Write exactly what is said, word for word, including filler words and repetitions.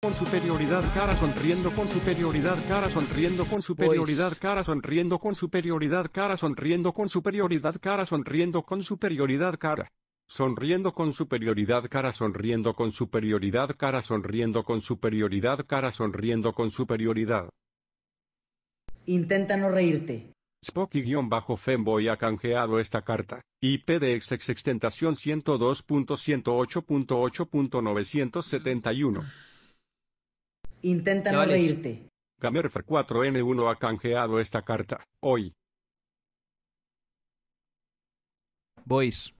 Con superioridad cara sonriendo con superioridad cara sonriendo con superioridad cara sonriendo con superioridad cara sonriendo con superioridad cara sonriendo con superioridad cara sonriendo con superioridad cara sonriendo con superioridad cara sonriendo con superioridad cara sonriendo con superioridad. Intenta no reírte. Spocky-Femboy ha canjeado esta carta, I P D X Ex-Tentación ciento dos punto ciento ocho punto ocho punto novecientos setenta y uno. Intenta no reírte. Gamerfer cuatro N uno ha canjeado esta carta, hoy. Boys.